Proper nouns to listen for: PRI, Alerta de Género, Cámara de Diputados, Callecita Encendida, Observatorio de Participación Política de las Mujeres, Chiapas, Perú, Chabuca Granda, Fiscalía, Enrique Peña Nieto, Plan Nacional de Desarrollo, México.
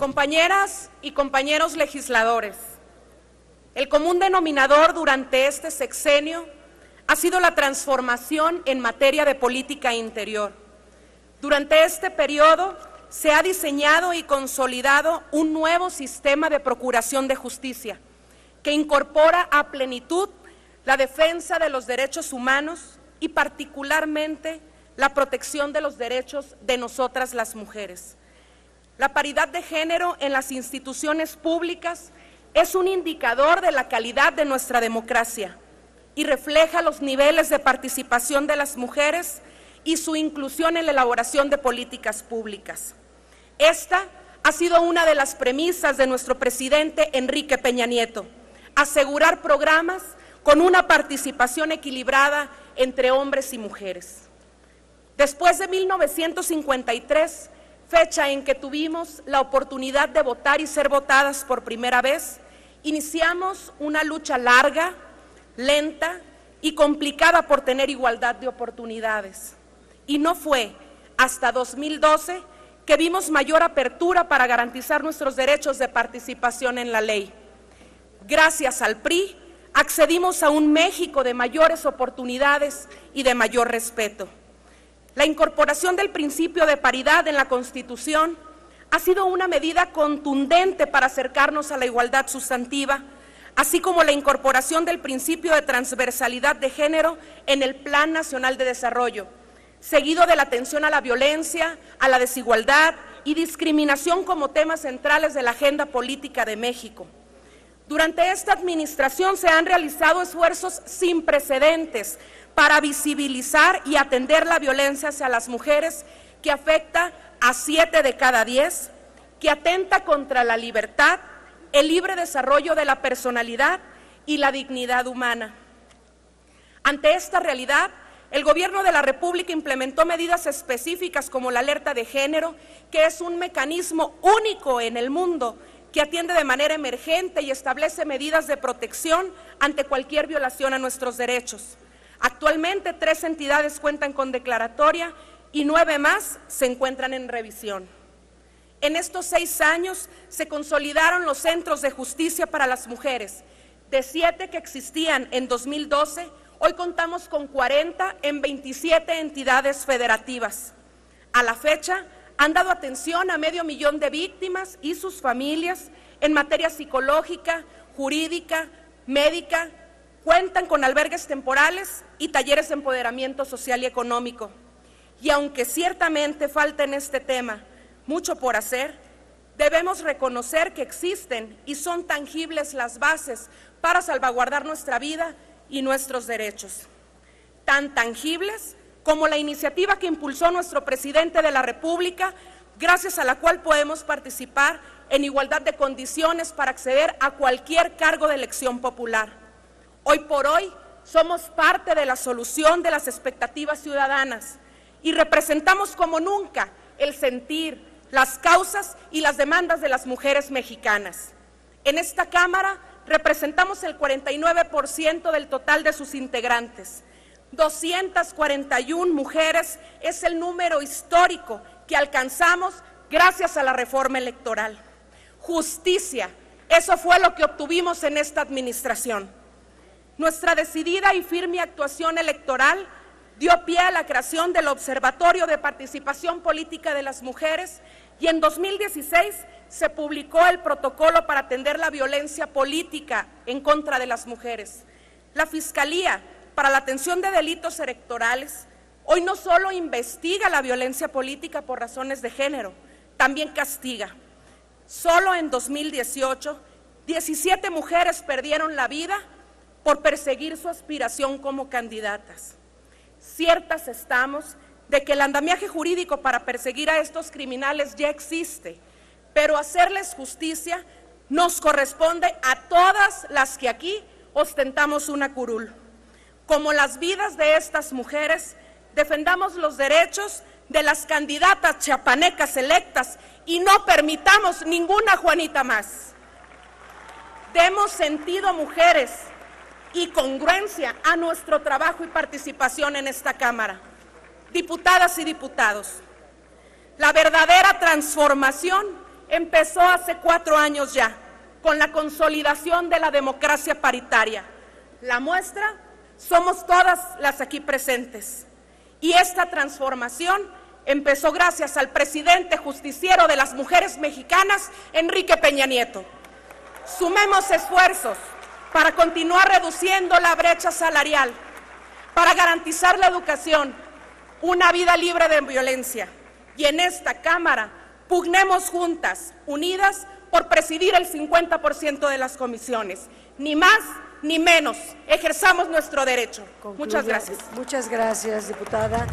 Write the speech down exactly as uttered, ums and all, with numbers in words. Compañeras y compañeros legisladores, el común denominador durante este sexenio ha sido la transformación en materia de política interior. Durante este periodo se ha diseñado y consolidado un nuevo sistema de procuración de justicia que incorpora a plenitud la defensa de los derechos humanos y particularmente la protección de los derechos de nosotras las mujeres. La paridad de género en las instituciones públicas es un indicador de la calidad de nuestra democracia y refleja los niveles de participación de las mujeres y su inclusión en la elaboración de políticas públicas. Esta ha sido una de las premisas de nuestro presidente Enrique Peña Nieto, asegurar programas con una participación equilibrada entre hombres y mujeres. Después de mil novecientos cincuenta y tres, fecha en que tuvimos la oportunidad de votar y ser votadas por primera vez, iniciamos una lucha larga, lenta y complicada por tener igualdad de oportunidades. Y no fue hasta dos mil doce que vimos mayor apertura para garantizar nuestros derechos de participación en la ley. Gracias al P R I, accedimos a un México de mayores oportunidades y de mayor respeto. La incorporación del principio de paridad en la Constitución ha sido una medida contundente para acercarnos a la igualdad sustantiva, así como la incorporación del principio de transversalidad de género en el Plan Nacional de Desarrollo, seguido de la atención a la violencia, a la desigualdad y discriminación como temas centrales de la agenda política de México. Durante esta administración se han realizado esfuerzos sin precedentes para visibilizar y atender la violencia hacia las mujeres, que afecta a siete de cada diez, que atenta contra la libertad, el libre desarrollo de la personalidad y la dignidad humana. Ante esta realidad, el Gobierno de la República implementó medidas específicas como la Alerta de Género, que es un mecanismo único en el mundo que atiende de manera emergente y establece medidas de protección ante cualquier violación a nuestros derechos. Actualmente, tres entidades cuentan con declaratoria y nueve más se encuentran en revisión. En estos seis años se consolidaron los centros de justicia para las mujeres. De siete que existían en dos mil doce, hoy contamos con cuarenta en veintisiete entidades federativas. A la fecha, han dado atención a medio millón de víctimas y sus familias en materia psicológica, jurídica, médica, cuentan con albergues temporales y talleres de empoderamiento social y económico. Y aunque ciertamente falta en este tema mucho por hacer, debemos reconocer que existen y son tangibles las bases para salvaguardar nuestra vida y nuestros derechos, tan tangibles como la iniciativa que impulsó nuestro presidente de la República, gracias a la cual podemos participar en igualdad de condiciones para acceder a cualquier cargo de elección popular. Hoy por hoy somos parte de la solución de las expectativas ciudadanas y representamos como nunca el sentir, las causas y las demandas de las mujeres mexicanas. En esta Cámara representamos el cuarenta y nueve por ciento del total de sus integrantes. doscientas cuarenta y una mujeres es el número histórico que alcanzamos gracias a la reforma electoral. Justicia, eso fue lo que obtuvimos en esta administración. Nuestra decidida y firme actuación electoral dio pie a la creación del Observatorio de Participación Política de las Mujeres y en dos mil dieciséis se publicó el protocolo para atender la violencia política en contra de las mujeres. La Fiscalía, para la atención de delitos electorales, hoy no solo investiga la violencia política por razones de género, también castiga. Solo en dos mil dieciocho, diecisiete mujeres perdieron la vida por perseguir su aspiración como candidatas. Ciertas estamos de que el andamiaje jurídico para perseguir a estos criminales ya existe, pero hacerles justicia nos corresponde a todas las que aquí ostentamos una curul. Como las vidas de estas mujeres, defendamos los derechos de las candidatas chiapanecas electas y no permitamos ninguna Juanita más. Demos sentido, mujeres, y congruencia a nuestro trabajo y participación en esta Cámara. Diputadas y diputados, la verdadera transformación empezó hace cuatro años ya, con la consolidación de la democracia paritaria. La muestra somos todas las aquí presentes. Y esta transformación empezó gracias al presidente justiciero de las mujeres mexicanas, Enrique Peña Nieto. Sumemos esfuerzos para continuar reduciendo la brecha salarial, para garantizar la educación, una vida libre de violencia. Y en esta Cámara pugnemos juntas, unidas, por presidir el cincuenta por ciento de las comisiones. Ni más ni menos. Ejerzamos nuestro derecho. Concluye. Muchas gracias. Muchas gracias, diputada.